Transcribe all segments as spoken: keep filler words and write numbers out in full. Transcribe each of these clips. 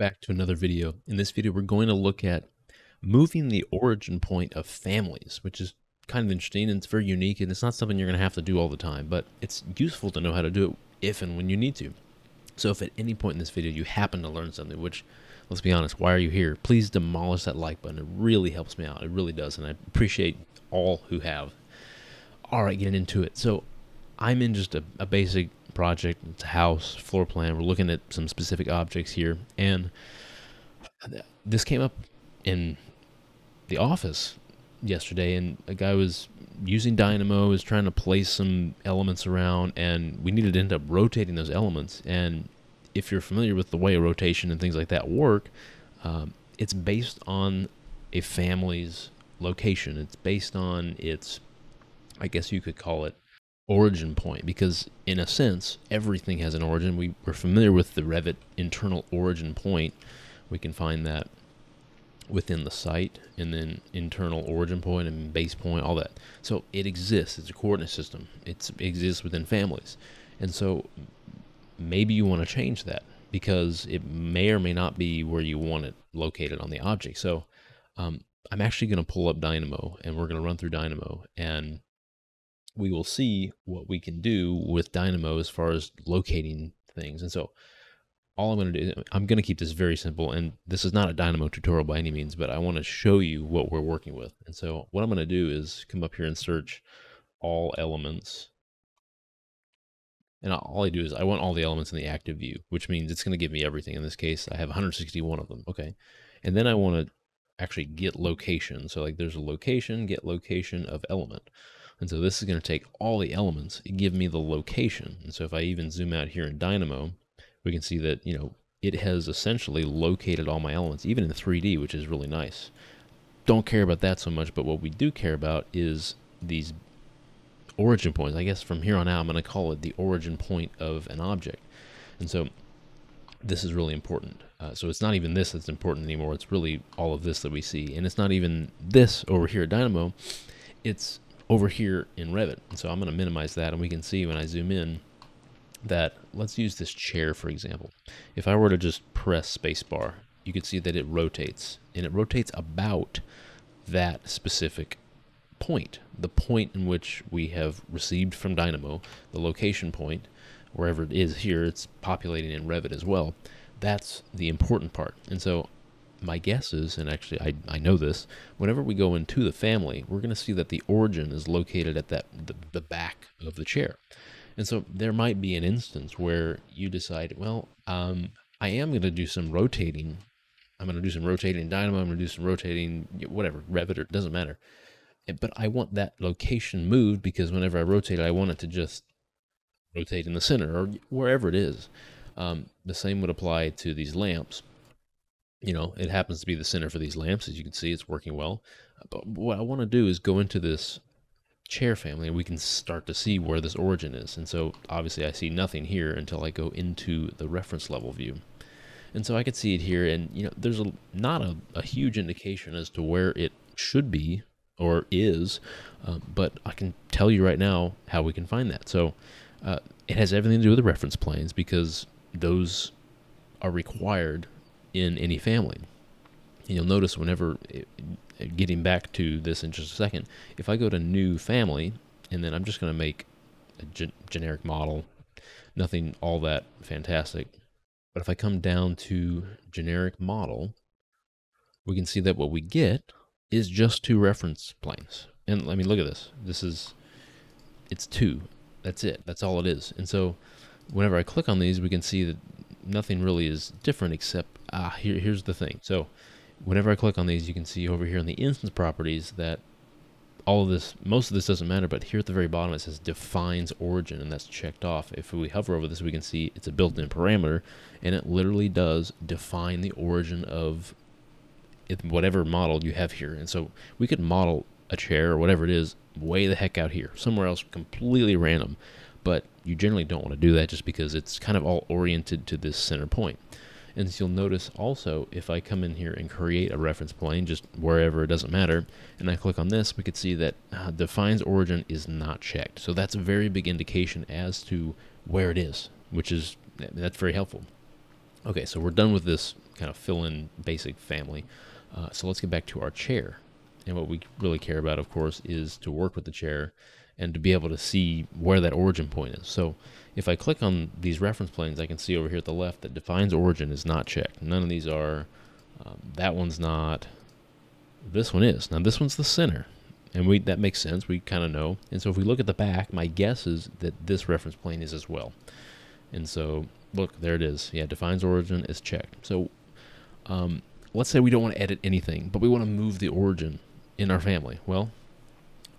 Back to another video. In this video, we're going to look at moving the origin point of families, which is kind of interesting and it's very unique, and it's not something you're going to have to do all the time, but it's useful to know how to do it if and when you need to. So if at any point in this video you happen to learn something, which, let's be honest, why are you here? Please demolish that like button. It really helps me out. It really does, and I appreciate all who have. All right, getting into it. So I'm in just a, a basic project. It's a house, floor plan. We're looking at some specific objects here, and this came up in the office yesterday, and a guy was using Dynamo, was trying to place some elements around, and we needed to end up rotating those elements. And if you're familiar with the way rotation and things like that work, um, it's based on a family's location. It's based on its, I guess you could call it, origin point, because in a sense everything has an origin. We, we're familiar with the Revit internal origin point. We can find that within the site, and then internal origin point and base point, all that. So it exists. It's a coordinate system. It's, it exists within families. And so maybe you want to change that because it may or may not be where you want it located on the object. So um, I'm actually going to pull up Dynamo, and we're going to run through Dynamo, and we will see what we can do with Dynamo as far as locating things. And so all I'm going to do is I'm going to keep this very simple, and this is not a Dynamo tutorial by any means, but I want to show you what we're working with. And so what I'm going to do is come up here and search all elements, and all I do is I want all the elements in the active view, which means it's going to give me everything. In this case I have one hundred sixty-one of them. Okay, and then I want to actually get location. So like there's a location, get location of element. And so this is going to take all the elements and give me the location. And so if I even zoom out here in Dynamo, we can see that, you know, it has essentially located all my elements, even in three D, which is really nice. Don't care about that so much, but what we do care about is these origin points. I guess from here on out, I'm going to call it the origin point of an object. And so this is really important. Uh, so it's not even this that's important anymore. It's really all of this that we see. And it's not even this over here at Dynamo. It's over here in Revit. And so I'm going to minimize that, and we can see when I zoom in that, let's use this chair for example. If I were to just press spacebar, you could see that it rotates, and it rotates about that specific point, the point in which we have received from Dynamo, the location point, wherever it is here. It's populating in Revit as well. That's the important part. And so my guess is, and actually I, I know this, whenever we go into the family, we're going to see that the origin is located at that the, the back of the chair. And so there might be an instance where you decide, well, um, I am going to do some rotating. I'm going to do some rotating Dynamo. I'm going to do some rotating, whatever, Revit, or it doesn't matter. But I want that location moved, because whenever I rotate it, I want it to just rotate in the center or wherever it is. Um, the same would apply to these lamps. You know, it happens to be the center for these lamps. As you can see, it's working well. But what I want to do is go into this chair family, and we can start to see where this origin is. And so obviously I see nothing here until I go into the reference level view. And so I could see it here, and you know, there's a, not a, a huge indication as to where it should be or is, uh, but I can tell you right now how we can find that. So uh, it has everything to do with the reference planes, because those are required in any family. And you'll notice whenever, it, getting back to this in just a second, if I go to new family, and then I'm just going to make a gen generic model, nothing all that fantastic. But if I come down to generic model, we can see that what we get is just two reference planes. And I mean, look at this. This is, it's two. That's it. That's all it is. And so whenever I click on these, we can see that nothing really is different, except ah, here, here's the thing. So whenever I click on these, you can see over here in the instance properties that all of this, most of this doesn't matter, but here at the very bottom it says defines origin, and that's checked off. If we hover over this, we can see it's a built-in parameter, and it literally does define the origin of it, whatever model you have here. And so we could model a chair or whatever it is way the heck out here, somewhere else completely random. But you generally don't want to do that, just because it's kind of all oriented to this center point. And so you'll notice also, if I come in here and create a reference plane, just wherever, it doesn't matter, and I click on this, we could see that uh, defines origin is not checked. So that's a very big indication as to where it is, which is, that's very helpful. Okay, so we're done with this kind of fill in basic family. Uh, so let's get back to our chair. And what we really care about, of course, is to work with the chair and to be able to see where that origin point is. So if I click on these reference planes, I can see over here at the left that defines origin is not checked. None of these are. Um, that one's not. This one is. Now this one's the center. And we that makes sense. We kind of know. And so if we look at the back, my guess is that this reference plane is as well. And so look, there it is. Yeah, defines origin is checked. So um, let's say we don't want to edit anything, but we want to move the origin in our family. Well,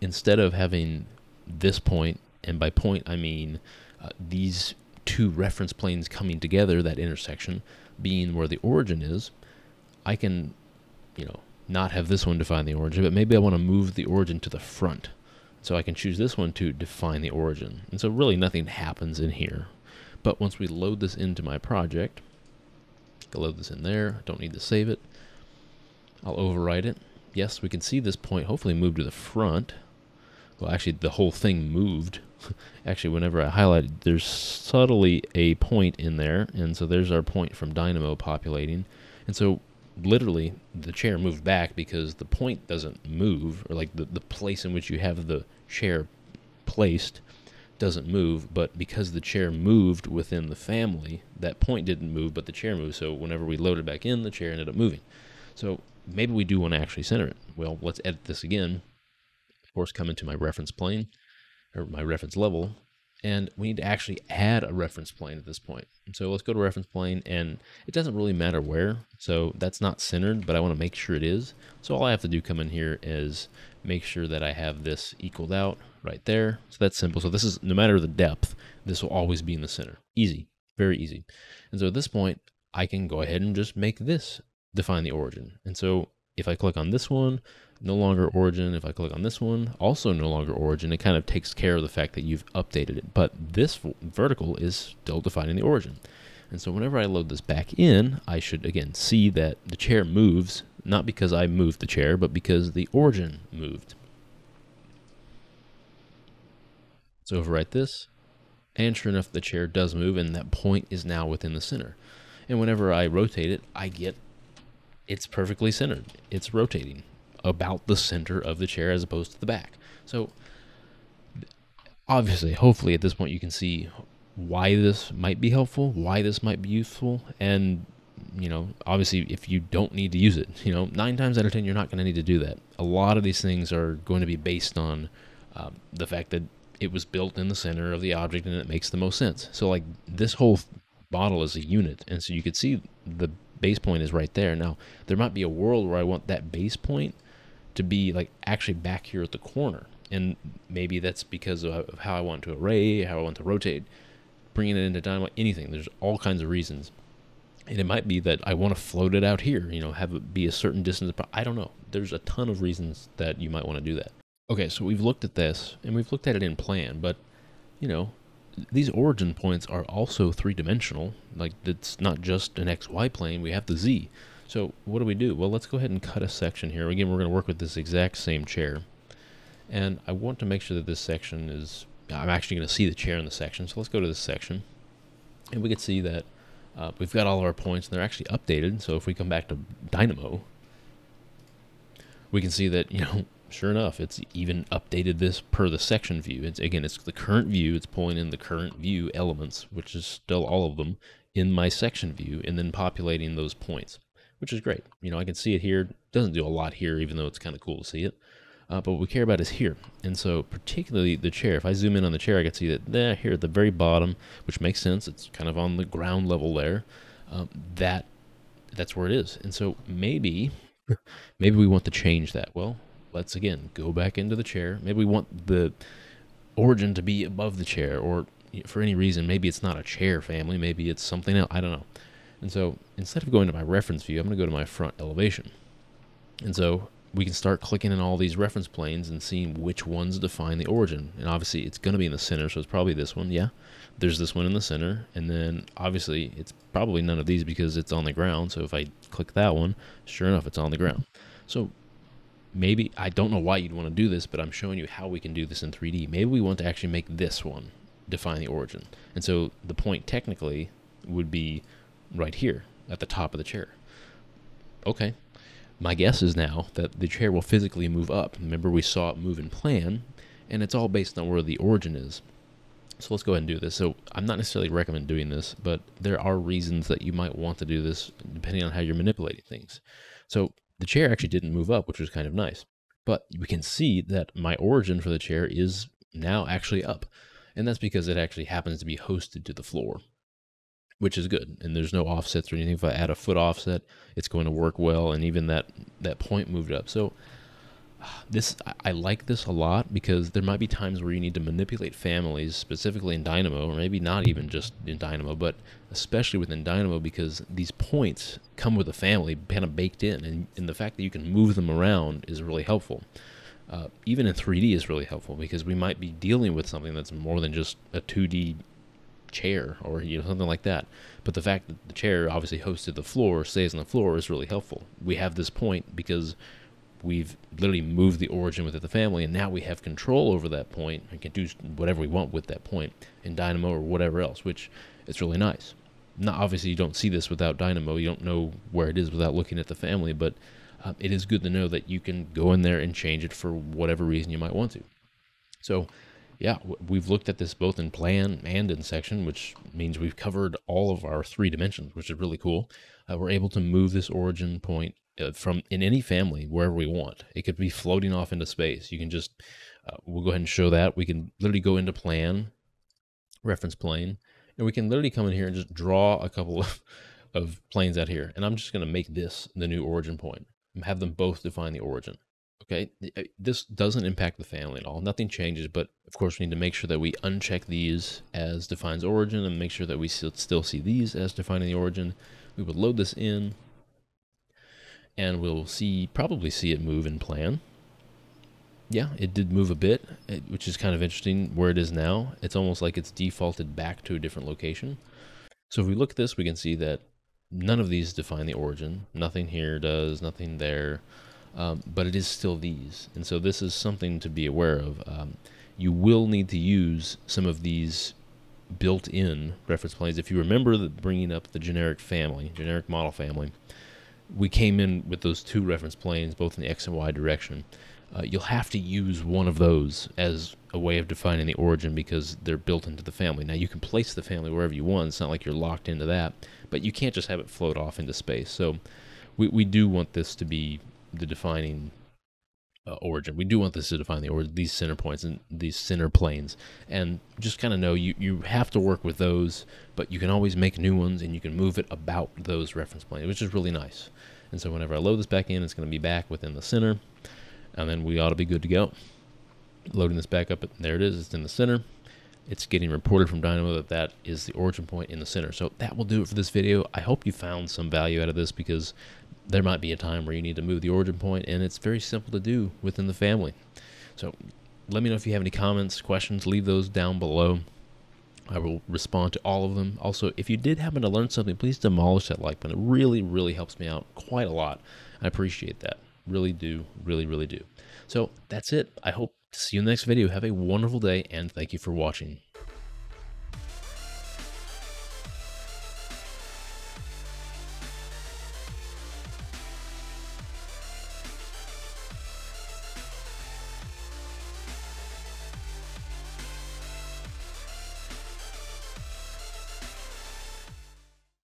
instead of having this point, and by point I mean uh, these two reference planes coming together, that intersection being where the origin is, I can, you know, not have this one define the origin, but maybe I want to move the origin to the front. So I can choose this one to define the origin. And so really nothing happens in here. But once we load this into my project, I'll load this in there. I don't need to save it. I'll overwrite it. Yes, we can see this point hopefully move to the front. Well, actually the whole thing moved. Actually, whenever I highlighted, there's subtly a point in there. And so there's our point from Dynamo populating. And so literally the chair moved back because the point doesn't move, or like the, the place in which you have the chair placed doesn't move, but because the chair moved within the family, that point didn't move, but the chair moved. So whenever we loaded back in, the chair ended up moving. So maybe we do want to actually center it. Well, let's edit this again. Of course, come into my reference plane, or my reference level, and we need to actually add a reference plane at this point. And so let's go to reference plane, and it doesn't really matter where, so that's not centered, but I want to make sure it is. So all I have to do come in here is make sure that I have this equaled out right there. So that's simple. So this is, no matter the depth, this will always be in the center. Easy, very easy. And so at this point, I can go ahead and just make this define the origin. And so if I click on this one, no longer origin. If I click on this one, also no longer origin. It kind of takes care of the fact that you've updated it, but this vertical is still defining the origin. And so whenever I load this back in, I should again see that the chair moves, not because I moved the chair, but because the origin moved. So overwrite this, and sure enough, the chair does move, and that point is now within the center. And whenever I rotate it, I get it's perfectly centered. It's rotating about the center of the chair as opposed to the back. So obviously, hopefully at this point you can see why this might be helpful, why this might be useful, and you know, obviously if you don't need to use it, you know, nine times out of ten you're not going to need to do that. A lot of these things are going to be based on um, the fact that it was built in the center of the object and it makes the most sense. So like this whole bottle is a unit, and so you could see the base point is right there. Now there might be a world where I want that base point to be like actually back here at the corner, and maybe that's because of how I want to array, how I want to rotate, bringing it into Dynamo, anything. There's all kinds of reasons, and it might be that I want to float it out here, you know, have it be a certain distance, but I don't know. There's a ton of reasons that you might want to do that. Okay, so we've looked at this, and we've looked at it in plan, but you know, these origin points are also three-dimensional. Like, it's not just an X Y plane, we have the Z. So what do we do? Well, let's go ahead and cut a section here. Again, we're going to work with this exact same chair. And I want to make sure that this section is, I'm actually going to see the chair in the section. So let's go to this section. And we can see that uh, we've got all of our points, and they're actually updated. So if we come back to Dynamo, we can see that, you know, sure enough, it's even updated this per the section view. It's, again, it's the current view. It's pulling in the current view elements, which is still all of them, in my section view, and then populating those points, which is great. You know, I can see it here. It doesn't do a lot here, even though it's kind of cool to see it. Uh, but what we care about is here. And so particularly the chair, if I zoom in on the chair, I can see that there, here at the very bottom, which makes sense. It's kind of on the ground level there. Um, that that's where it is. And so maybe, maybe we want to change that. Well, let's again go back into the chair. Maybe we want the origin to be above the chair, or for any reason, maybe it's not a chair family, maybe it's something else, I don't know. And so instead of going to my reference view, I'm going to go to my front elevation. And so we can start clicking in all these reference planes and seeing which ones define the origin. And obviously it's going to be in the center, so it's probably this one. Yeah, there's this one in the center, and then obviously it's probably none of these because it's on the ground. So if I click that one, sure enough, it's on the ground. So maybe, I don't know why you'd want to do this, but I'm showing you how we can do this in three D. Maybe we want to actually make this one define the origin. And so the point technically would be right here. at the top of the chair. Okay. My guess is now that the chair will physically move up. Remember, we saw it move in plan, and it's all based on where the origin is. So let's go ahead and do this. So I'm not necessarily recommend doing this, but there are reasons that you might want to do this depending on how you're manipulating things. So the chair actually didn't move up, which was kind of nice. But we can see that my origin for the chair is now actually up. And that's because it actually happens to be hosted to the floor, which is good. And there's no offsets or anything. If I add a foot offset, it's going to work well. And even that, that point moved up. So this, I like this a lot, because there might be times where you need to manipulate families, specifically in Dynamo, or maybe not even just in Dynamo, but especially within Dynamo, because these points come with a family kind of baked in, and, and the fact that you can move them around is really helpful. Uh, even in three D is really helpful, because we might be dealing with something that's more than just a two D chair or, you know, something like that. But the fact that the chair obviously hosted the floor, stays on the floor, is really helpful. We have this point because we've literally moved the origin within the family, and now we have control over that point and can do whatever we want with that point in Dynamo or whatever else, which is really nice. Now, obviously, you don't see this without Dynamo. You don't know where it is without looking at the family, but um, it is good to know that you can go in there and change it for whatever reason you might want to. So, yeah, we've looked at this both in plan and in section, which means we've covered all of our three dimensions, which is really cool. Uh, we're able to move this origin point from in any family wherever we want. It could be floating off into space. You can just uh, we'll go ahead and show that. We can literally go into plan, reference plane, and we can literally come in here and just draw a couple of, of planes out here, and I'm just going to make this the new origin point and have them both define the origin. Okay, this doesn't impact the family at all. Nothing changes, but of course we need to make sure that we uncheck these as defines origin and make sure that we still see these as defining the origin. We would load this in, and we'll see, probably see it move in plan. Yeah, it did move a bit, which is kind of interesting where it is now. It's almost like it's defaulted back to a different location. So if we look at this, we can see that none of these define the origin. Nothing here does, nothing there, um, but it is still these. And so this is something to be aware of. Um, you will need to use some of these built-in reference planes. If you remember the, bringing up the generic family, generic model family, we came in with those two reference planes, both in the X and Y direction. Uh, you'll have to use one of those as a way of defining the origin, because they're built into the family. Now, you can place the family wherever you want. It's not like you're locked into that, but you can't just have it float off into space. So we, we do want this to be the defining uh, origin. We do want this to define the origin, these center points and these center planes. And just kind of know you, you have to work with those, but you can always make new ones, and you can move it about those reference planes, which is really nice. And so whenever I load this back in, it's going to be back within the center, and then we ought to be good to go. Loading this back up, there it is, it's in the center. It's getting reported from Dynamo that that is the origin point in the center. So that will do it for this video. I hope you found some value out of this, because there might be a time where you need to move the origin point, and it's very simple to do within the family. So let me know if you have any comments, questions, leave those down below. I will respond to all of them. Also, if you did happen to learn something, please demolish that like button. It really, really helps me out quite a lot. I appreciate that. Really do, really, really do. So that's it. I hope to see you in the next video. Have a wonderful day, and thank you for watching.